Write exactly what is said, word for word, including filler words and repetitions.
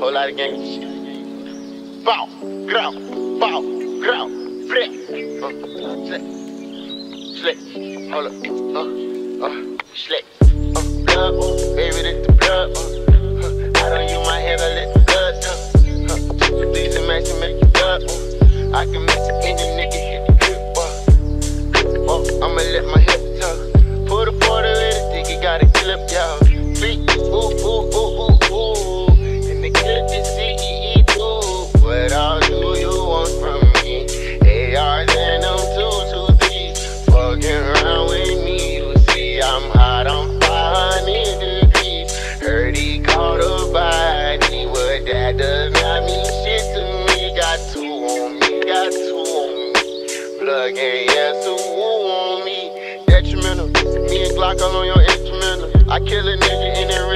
whole lot of games. Bow, grow, bow, grow, flip, uh, slip, slip, hold up, uh, uh, slip. Uh, blood, ooh, baby, this the blood, ooh. Uh, I don't use my head, I let the blood, uh, uh, just to please the match and make it blood, ooh. I can mix it in the nigga, hit the grip, uh, uh, I'ma let my hips tuck. Put a quarter in the dick, it got a clip, y'all. Freak, ooh, ooh, ooh, ooh, ooh. And the clip is C E E too. What all do you want from me? A Rs and them two two threes. Fucking around with me, you see I'm hot on five hundred degrees. Heard he caught a body, but that does not mean shit to me. Got two on me, got two on me. Plug in, yes, so woo on me. Detrimental. Me and Glock all on your instrumental. I kill a nigga in that room.